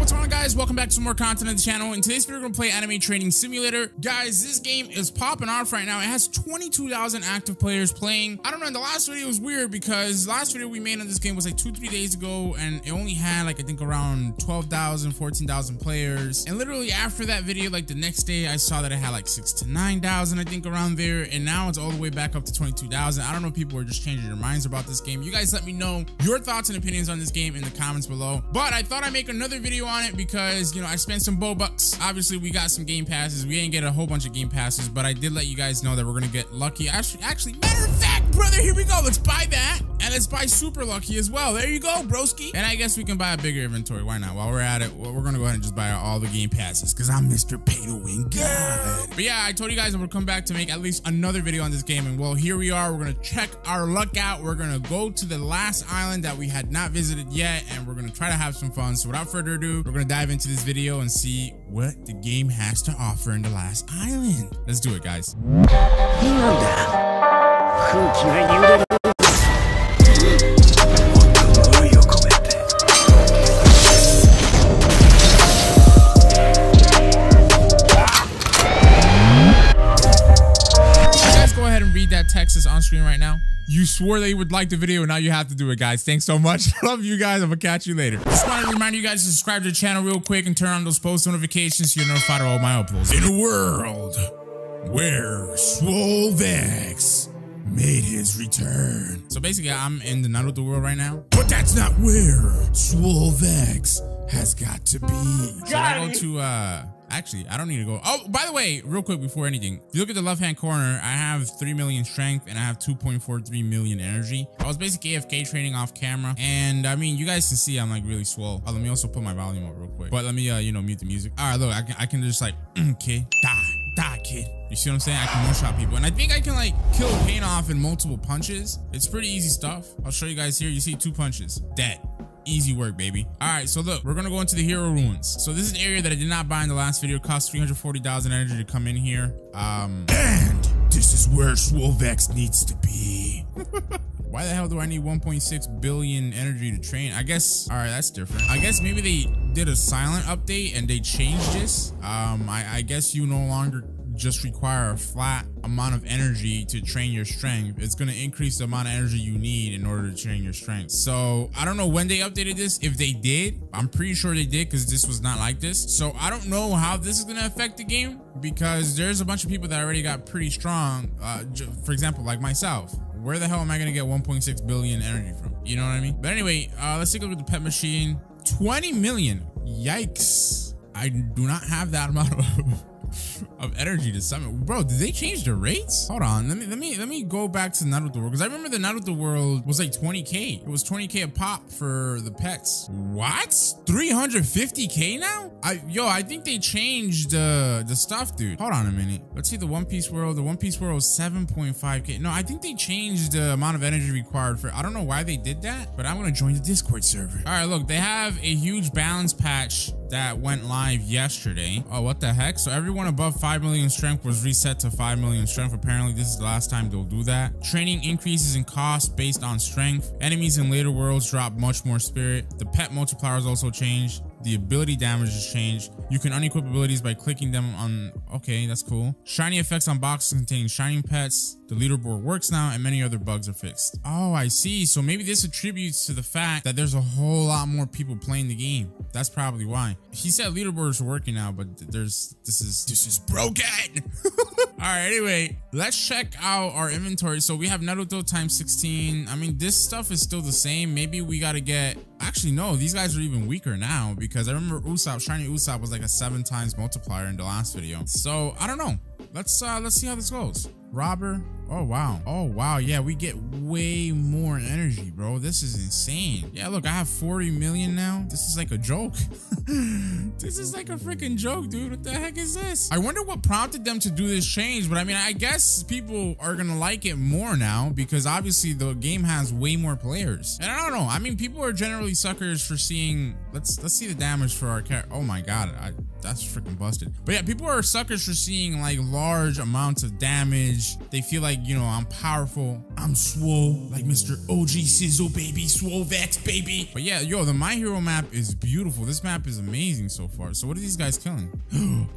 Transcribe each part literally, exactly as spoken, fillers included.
What's going on, guys? Welcome back to some more content on the channel. In today's video, we're gonna play Anime Training Simulator. Guys, this game is popping off right now. It has twenty-two thousand active players playing. I don't know, the last video was weird because the last video we made on this game was like two, three days ago, and it only had like I think around twelve thousand, fourteen thousand players. And literally after that video, like the next day, I saw that it had like six to nine thousand, I think, around there. And now it's all the way back up to twenty-two thousand. I don't know if people are just changing their minds about this game. You guys let me know your thoughts and opinions on this game in the comments below. But I thought I'd make another video on it because, you know, I spent some Bo Bucks. Obviously we got some game passes. We ain't get a whole bunch of game passes, but I did let you guys know that we're gonna get lucky. Actually actually, matter of fact, brother, here we go. Let's buy that, and let's buy super lucky as well. There you go, broski. And I guess we can buy a bigger inventory. Why not? While we're at it, we're gonna go ahead and just buy all the game passes because I'm Mister Pay to Win God. But yeah, I told you guys I would come back to make at least another video on this game, and well, here we are. We're gonna check our luck out. We're gonna go to the last island that we had not visited yet, and we're gonna try to have some fun. So without further ado, we're gonna dive into this video and see what the game has to offer in the last island. Let's do it, guys. Texas on screen right now. You swore that you would like the video, now you have to do it, guys. Thanks so much. Love you guys. I'm gonna catch you later. Just want to remind you guys to subscribe to the channel real quick and turn on those post notifications so you're notified of all my uploads. In a world where oGVexx made his return. So basically, I'm in the Naruto world right now, but that's not where oGVexx has got to be. So I go to uh actually, I don't need to go. Oh, by the way, real quick before anything, if you look at the left-hand corner, I have three million strength and I have two point four three million energy. I was basically A F K training off camera. And I mean, you guys can see I'm like really swole. Oh, let me also put my volume up real quick. But let me, uh, you know, mute the music. All right, look, I can, I can just like, okay, da, da, kid. You see what I'm saying? I can one-shot people. And I think I can like kill pain off in multiple punches. It's pretty easy stuff. I'll show you guys here. You see two punches, dead. Easy work, baby. All right, so look, we're gonna go into the hero ruins. So this is an area that I did not buy in the last video. It cost three hundred forty thousand energy to come in here. Um, and this is where oGVexx needs to be. Why the hell do I need one point six billion energy to train? I guess, all right, that's different. I guess maybe they did a silent update and they changed this. Um, I, I guess you no longer just require a flat amount of energy to train your strength. It's going to increase the amount of energy you need in order to train your strength. So I don't know when they updated this. If they did, I'm pretty sure they did because this was not like this. So I don't know how this is going to affect the game because there's a bunch of people that already got pretty strong. Uh, for example, like myself. Where the hell am I going to get one point six billion energy from? You know what I mean? But anyway, uh, let's take a look at the pet machine. twenty million. Yikes. I do not have that amount of... of energy to summon. Bro, did they change the rates? Hold on, let me let me let me go back to Naruto world because I remember the Naruto world was like twenty K. It was twenty K a pop for the pets. What? three hundred fifty K now? I yo, I think they changed uh, the stuff, dude. Hold on a minute. Let's see the One Piece world. The One Piece world was seven point five K. No, I think they changed the amount of energy required for. I don't know why they did that, but I'm gonna join the Discord server. All right, look, they have a huge balance patch that went live yesterday. Oh, what the heck? So everyone above five million strength was reset to five million strength. Apparently, this is the last time they'll do that. Training increases in cost based on strength. Enemies in later worlds drop much more spirit. The pet multiplier is also changed. The ability damage is changed. You can unequip abilities by clicking them on... Okay, that's cool. Shiny effects on boxes containing shining pets. The leaderboard works now, and many other bugs are fixed. Oh, I see. So maybe this attributes to the fact that there's a whole lot more people playing the game. That's probably why. He said leaderboards are working now, but there's... This is... This is broken! All right, anyway, let's check out our inventory. So we have Naruto times sixteen. I mean, this stuff is still the same. Maybe we gotta get... Actually, no, these guys are even weaker now because I remember Usopp, Shiny Usopp was like a seven times multiplier in the last video. So I don't know. Let's uh, let's see how this goes. Robber. Oh, wow. Oh, wow. Yeah, we get way more energy, bro. This is insane. Yeah, look, I have forty million now. This is like a joke. This is like a freaking joke, dude. What the heck is this? I wonder what prompted them to do this change. But I mean, I guess people are going to like it more now because obviously the game has way more players. And I don't know. I mean, people are generally suckers for seeing. Let's let's see the damage for our character. Oh, my God. I that's freaking busted. But yeah, people are suckers for seeing like large amounts of damage. They feel like, you know, I'm powerful, I'm swole, like Mister O G Sizzle, baby, oGVexx, baby. But yeah, yo, the My Hero map is beautiful. This map is amazing so far. So what are these guys killing?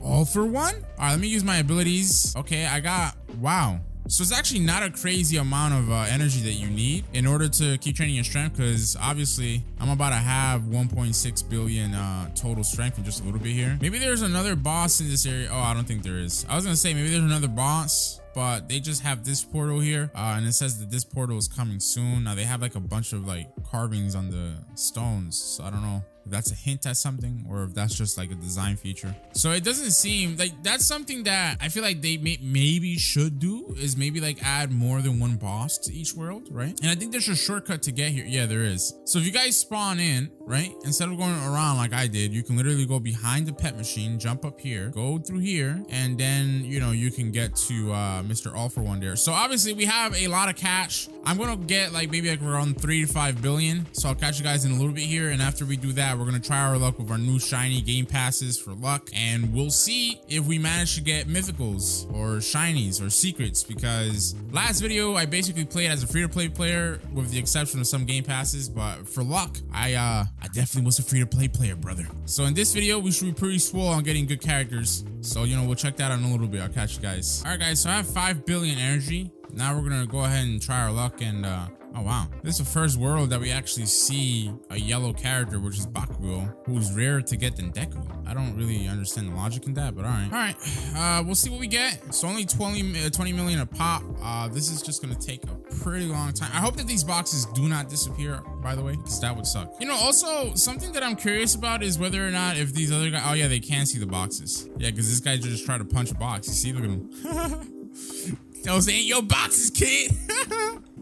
All For One? All right, let me use my abilities. Okay, I got, wow. So it's actually not a crazy amount of uh, energy that you need in order to keep training your strength, because obviously I'm about to have one point six billion uh, total strength in just a little bit here. Maybe there's another boss in this area. Oh, I don't think there is. I was going to say maybe there's another boss, but they just have this portal here, uh, and it says that this portal is coming soon. Now they have like a bunch of like carvings on the stones, so I don't know if that's a hint at something or if that's just like a design feature. So it doesn't seem like that's something that I feel like they may maybe should do, is maybe like add more than one boss to each world, right? And I think there's a shortcut to get here. Yeah, there is. So if you guys spawn in, right, instead of going around like I did, you can literally go behind the pet machine, jump up here, go through here, and then, you know, you can get to uh Mister All For One there. So obviously we have a lot of cash. I'm gonna get like maybe like around three to five billion. So I'll catch you guys in a little bit here, and after we do that, we're gonna try our luck with our new shiny game passes for luck, and we'll see if we manage to get mythicals or shinies or secrets, because last video I basically played as a free-to-play player with the exception of some game passes, but for luck I uh I definitely was a free-to-play player, brother. So in this video we should be pretty swole on getting good characters, so you know, we'll check that out in a little bit. I'll catch you guys. All right guys, so I have five billion energy. Now we're gonna go ahead and try our luck, and uh oh wow, this is the first world that we actually see a yellow character, which is Bakugo, who's rarer to get than Deku. I don't really understand the logic in that, but all right. All right, uh, we'll see what we get. It's only twenty million a pop. Uh, this is just gonna take a pretty long time. I hope that these boxes do not disappear, by the way, because that would suck. You know, also, something that I'm curious about is whether or not if these other guys, oh yeah, they can see the boxes. Yeah, because this guy just tried to punch a box. You see, look at him. Those ain't your boxes, kid.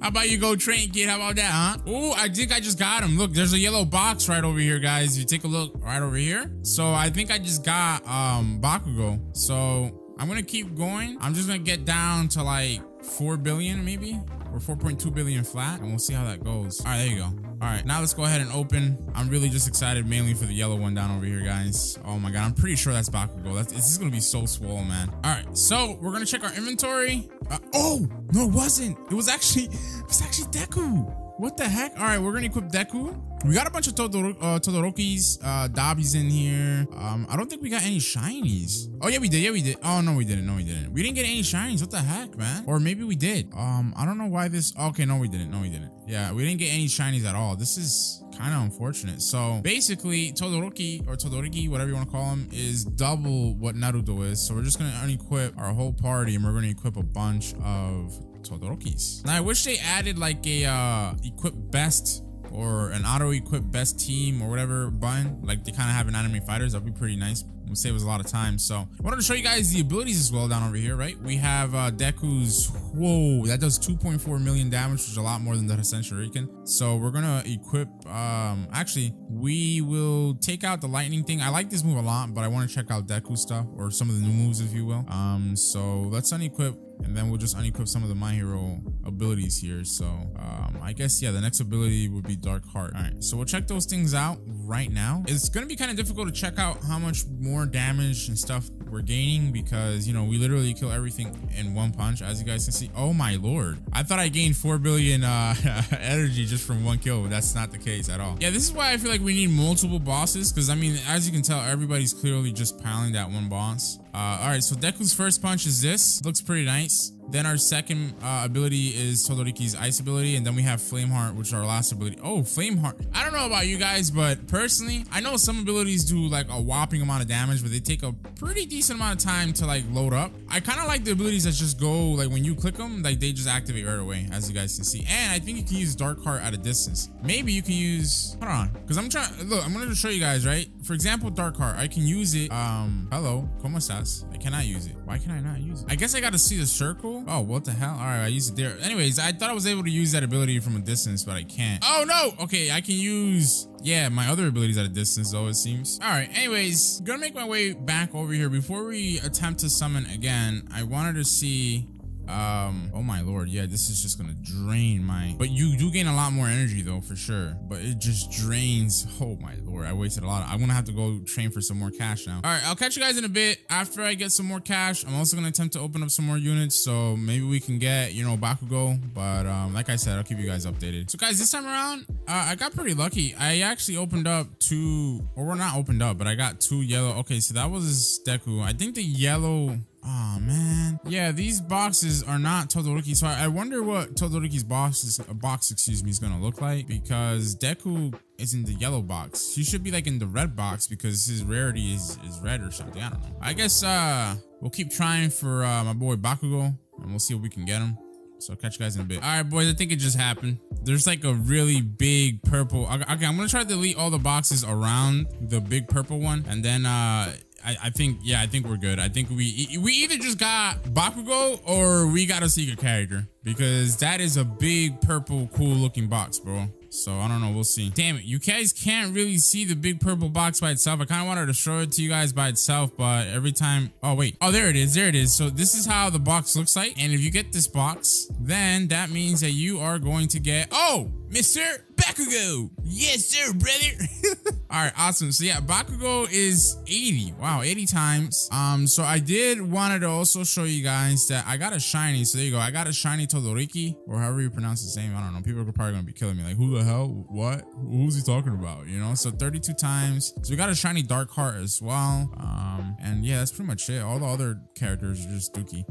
How about you go train, kid? How about that, huh? Oh, I think I just got him. Look, there's a yellow box right over here, guys. You take a look right over here. So I think I just got um, Bakugo. So I'm gonna keep going. I'm just gonna get down to like four billion maybe, or four point two billion flat, and we'll see how that goes. All right, there you go. All right, now let's go ahead and open. I'm really just excited mainly for the yellow one down over here, guys. Oh my god, I'm pretty sure that's Bakugo. That's, this is gonna be so swole, man. All right, so we're gonna check our inventory. Uh, oh no, it wasn't. It was actually, it was actually Deku. What the heck? All right, we're gonna equip Deku. We got a bunch of Todor uh, Todorokis, uh, Dabis in here. Um, I don't think we got any shinies. Oh yeah, we did. Yeah, we did. Oh no, we didn't. No, we didn't. We didn't get any shinies. What the heck, man? Or maybe we did. Um, I don't know why this. Okay, no, we didn't. No, we didn't. Yeah, we didn't get any shinies at all. This is kind of unfortunate. So basically, Todoroki or Todoroki, whatever you want to call him, is double what Naruto is. So we're just gonna unequip our whole party, and we're gonna equip a bunch of Todorokis. Now I wish they added like a uh equip best or an auto equip best team or whatever button, like they kind of have in Anime Fighters. That'd be pretty nice. We'll save us a lot of time. So I wanted to show you guys the abilities as well down over here, right? We have uh Deku's, whoa, that does two point four million damage, which is a lot more than the Hasen Shuriken. So we're gonna equip, um actually we will take out the lightning thing. I like this move a lot, but I want to check out Deku stuff, or some of the new moves if you will. Um so let's unequip, and then we'll just unequip some of the My Hero abilities here. So um I guess yeah, the next ability would be Dark Heart. All right, so we'll check those things out right now. It's gonna be kind of difficult to check out how much more damage and stuff we're gaining, because you know, we literally kill everything in one punch, as you guys can see. Oh my lord, I thought I gained four billion uh energy just from one kill, but that's not the case at all. Yeah, this is why I feel like we need multiple bosses, because I mean, as you can tell, everybody's clearly just piling that one boss. Uh all right, so Deku's first punch is this, looks pretty nice. Then our second uh, ability is Todoroki's ice ability, and then we have Flame Heart, which is our last ability. Oh, Flame Heart. I don't know about you guys, but personally, I know some abilities do like a whopping amount of damage, but they take a pretty decent amount of time to like load up. I kind of like the abilities that just go like when you click them, like they just activate right away, as you guys can see. And I think you can use Dark Heart at a distance. Maybe you can use, hold on, because I'm trying, look, I'm going to show you guys, right? For example, Dark Heart, I can use it. Um, hello, ¿cómo estás? I cannot use it. Why can I not use it? I guess I got to see the circle. Oh, what the hell? All right, I used it there. Anyways, I thought I was able to use that ability from a distance, but I can't. Oh no, okay, I can use, yeah, my other abilities at a distance though, it seems. All right, anyways, gonna make my way back over here. Before we attempt to summon again, I wanted to see Um, oh my lord, yeah, this is just gonna drain my, but you do gain a lot more energy though, for sure, but it just drains. Oh my lord, I wasted a lot. I'm gonna have to go train for some more cash now. All right, I'll catch you guys in a bit. After I get some more cash, I'm also gonna attempt to open up some more units, so maybe we can get, you know, Bakugo, but um, like I said, I'll keep you guys updated. So guys, this time around, uh, I got pretty lucky. I actually opened up two, or we're not opened up, but I got two yellow. Okay, so that was Deku. I think the yellow... Oh man, yeah, these boxes are not Todoroki, so I, I wonder what Todoroki's box is, uh, box excuse me is gonna look like, because Deku is in the yellow box. He should be like in the red box because his rarity is, is red or something. I don't know. I guess uh we'll keep trying for uh my boy Bakugo and we'll see if we can get him. So I'll catch you guys in a bit. All right, boys, I think it just happened. There's like a really big purple. Okay, I'm gonna try to delete all the boxes around the big purple one, and then uh I, I think, yeah, I think we're good. I think we we either just got Bakugo or we got a secret character, because that is a big purple cool looking box, bro. So I don't know, we'll see. Damn it, you guys can't really see the big purple box by itself. I kind of wanted to show it to you guys by itself, but every time, oh wait, oh there it is, there it is. So this is how the box looks like, and if you get this box, then that means that you are going to get, oh, Mister Bakugo. Yes sir, brother. All right, awesome. So yeah, Bakugo is eighty. Wow, eighty times. Um, so I did wanted to also show you guys that I got a shiny. So there you go. I got a shiny Todoroki, or however you pronounce his name. I don't know. People are probably gonna be killing me. Like, who the hell? What? Who's he talking about? You know. So thirty-two times. So we got a shiny Dark Heart as well. Um, and yeah, that's pretty much it. All the other characters are just dookie.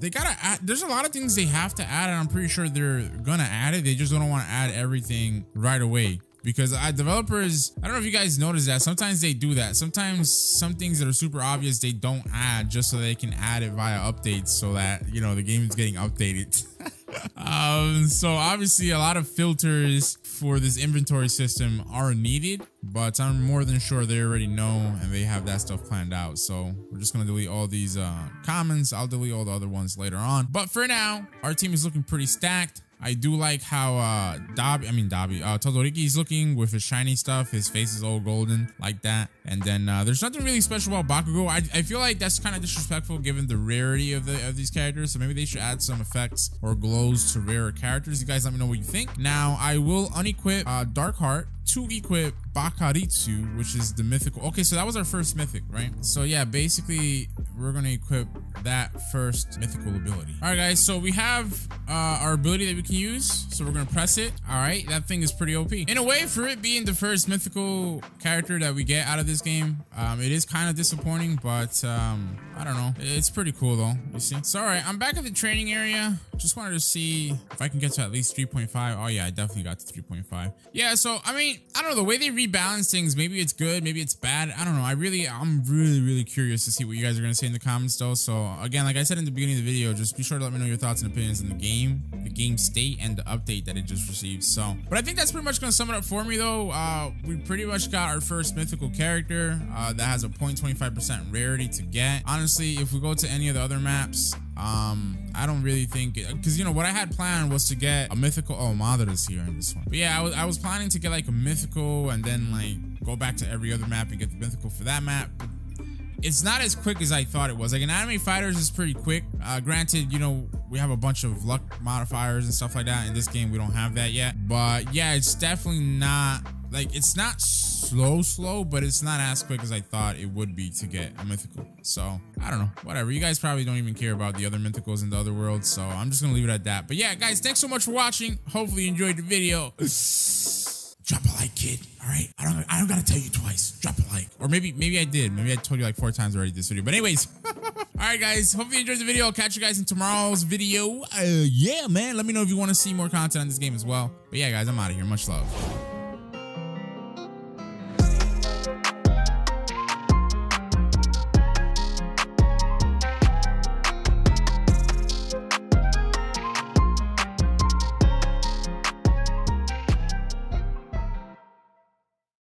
They gotta add. There's a lot of things they have to add, and I'm pretty sure they're gonna add it. They just don't want to add everything right away. Because I developers, I don't know if you guys notice that sometimes they do that. Sometimes some things that are super obvious, they don't add just so they can add it via updates so that, you know, the game is getting updated. Um, so obviously a lot of filters for this inventory system are needed, but I'm more than sure they already know and they have that stuff planned out. So we're just going to delete all these uh, comments. I'll delete all the other ones later on. But for now, our team is looking pretty stacked. I do like how uh, Dabi, I mean Dabi, uh, Todoroki is looking with his shiny stuff. His face is all golden like that. And then uh, there's nothing really special about Bakugo. I, I feel like that's kind of disrespectful given the rarity of the of these characters. So maybe they should add some effects or glows to rarer characters. You guys let me know what you think. Now I will unequip uh, Dark Heart to equip Bakaritsu, which is the mythical. Okay, so that was our first mythic, right? So yeah, basically we're gonna equip that first mythical ability. All right guys, so we have uh, our ability that we can use. So we're gonna press it. All right, that thing is pretty O P. In a way, for it being the first mythical character that we get out of this game, um, it is kind of disappointing, but um, I don't know. It's pretty cool though, you see. So all right, I'm back at the training area. Just wanted to see if I can get to at least three point five. Oh yeah, I definitely got to three point five. Yeah, so I mean, I don't know, the way they rebalance things, maybe it's good, maybe it's bad. I don't know. I really, I'm really, really curious to see what you guys are going to say in the comments though. So again, like I said in the beginning of the video, just be sure to let me know your thoughts and opinions on the game, the game state, and the update that it just received. So, but I think that's pretty much going to sum it up for me though. Uh, we pretty much got our first mythical character uh, that has a zero point two five percent rarity to get. Honestly, if we go to any of the other maps, um I don't really think, because you know what I had planned was to get a mythical. Oh, Madara's here in this one. But yeah, I was, I was planning to get like a mythical and then like go back to every other map and get the mythical for that map. It's not as quick as I thought it was. Like, an Anime Fighters is pretty quick. Uh, granted, you know, we have a bunch of luck modifiers and stuff like that. In this game, we don't have that yet. But yeah, it's definitely not, like, it's not slow, slow, but it's not as quick as I thought it would be to get a mythical. So, I don't know. Whatever. You guys probably don't even care about the other mythicals in the other world. So, I'm just going to leave it at that. But yeah, guys, thanks so much for watching. Hopefully, you enjoyed the video. Drop a like, kid. All right, I don't, I don't gotta tell you twice. Drop a like, or maybe, maybe I did. Maybe I told you like four times already this video. But anyways, all right, guys. Hope you enjoyed the video. I'll catch you guys in tomorrow's video. Uh, yeah, man. Let me know if you want to see more content on this game as well. But yeah, guys, I'm out of here. Much love.